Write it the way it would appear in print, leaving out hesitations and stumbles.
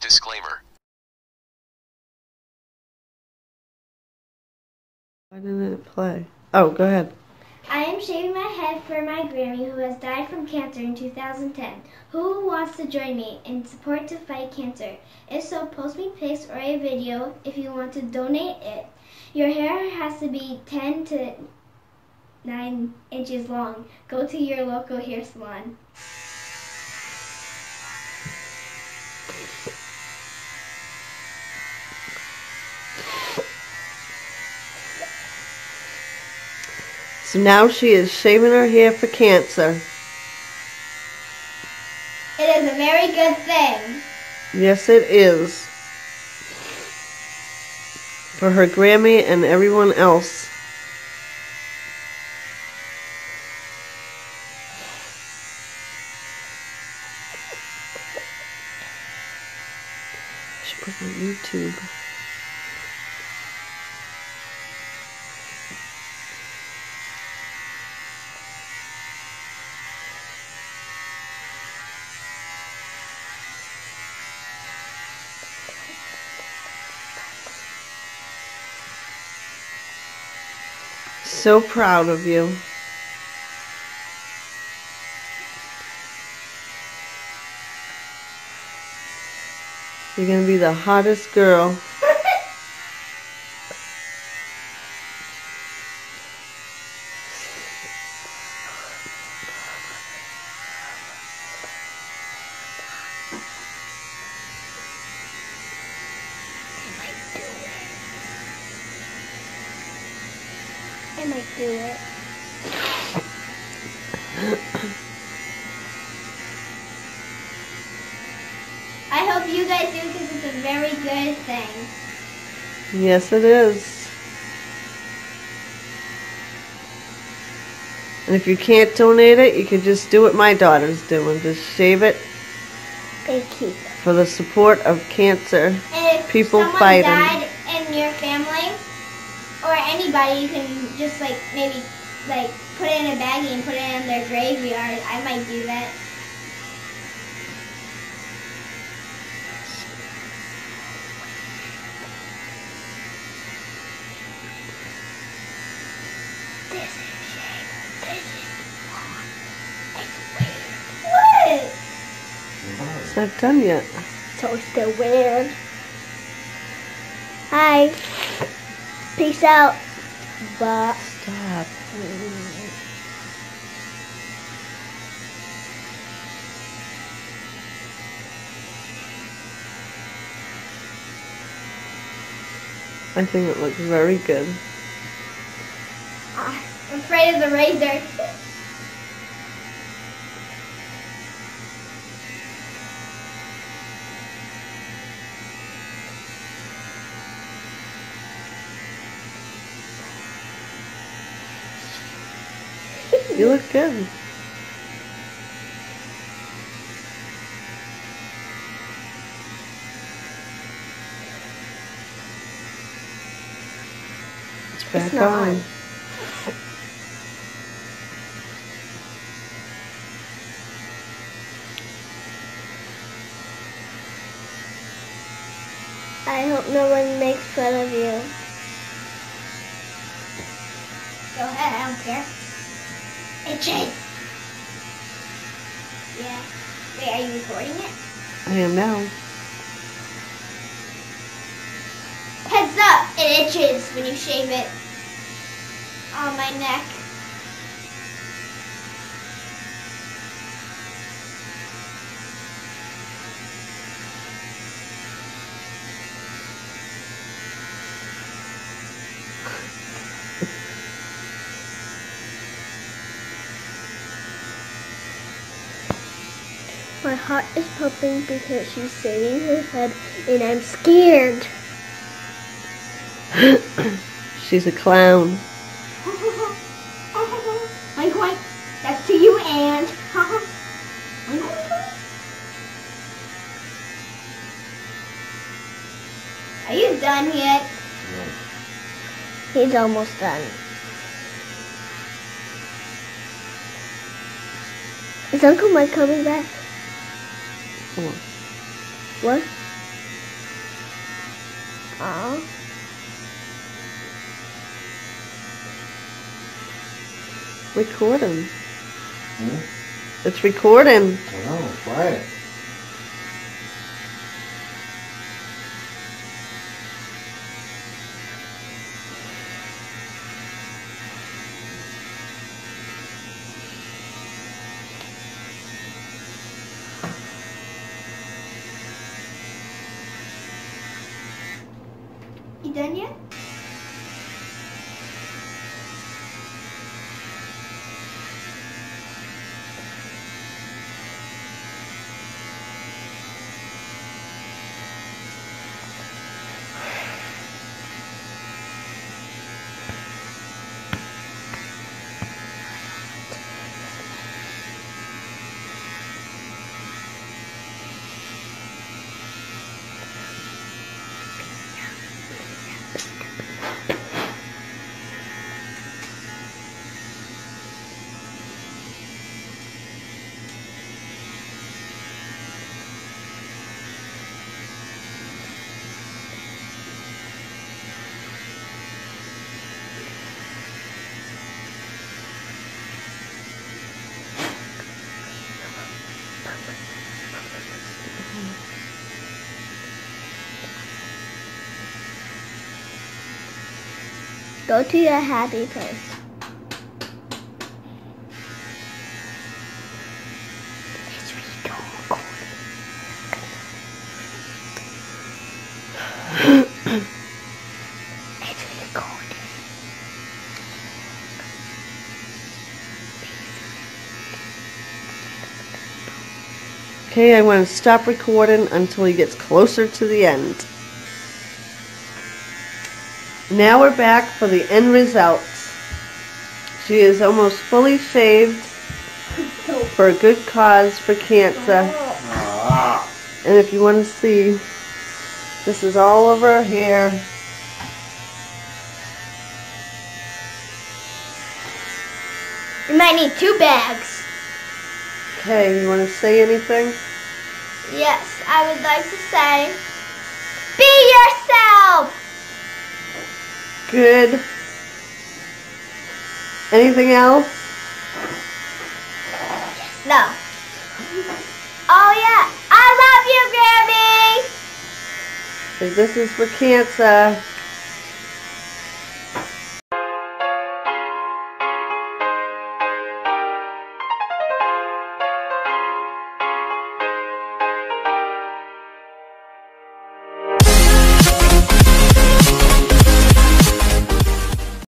Disclaimer. Why didn't it play? Oh, go ahead. I am shaving my head for my Grammy, who has died from cancer in 2010. Who wants to join me in support to fight cancer? If so, post me pics or a video if you want to donate it. Your hair has to be 10 to 9 inches long. Go to your local hair salon. So now she is shaving her hair for cancer. It is a very good thing. Yes, it is. For her Grammy and everyone else. I should put it on YouTube. So proud of you. You're gonna be the hottest girl. I might do it. I hope you guys do, because it's a very good thing. Yes, it is. And if you can't donate it, you can just do what my daughter's doing. Just shave it. They keep it. For the support of cancer. And if people fighting. Died in your family, or anybody, you can just maybe put it in a baggie and put it in their graveyard. I might do that. This is shame. This is wrong. It's weird. What? It's not done yet. So it's still weird. Hi. Peace out. But stop. I think it looks very good. I'm afraid of the razor. You look good. It's back on. I hope no one makes fun of you. Go ahead, I don't care. Itches. Yeah. Wait, are you recording it? I am now. Heads up! It itches when you shave it. On my neck. My heart is pumping because she's shaving her head, and I'm scared. She's a clown. Oink oink. That's to you, and oink oink. Are you done yet? No. He's almost done. Is Uncle Mike coming back? What? Uh-oh. Record him. Hmm? It's recording. Oh, quiet. You done yet? Go to your happy place. Okay, I want to stop recording until he gets closer to the end. Now we're back for the end results. She is almost fully shaved for a good cause for cancer. And if you want to see, this is all over here. You might need 2 bags. Okay, you want to say anything? Yes, I would like to say, be yourself! Good. Anything else? No. Oh yeah, I love you, Grammy! This is for cancer.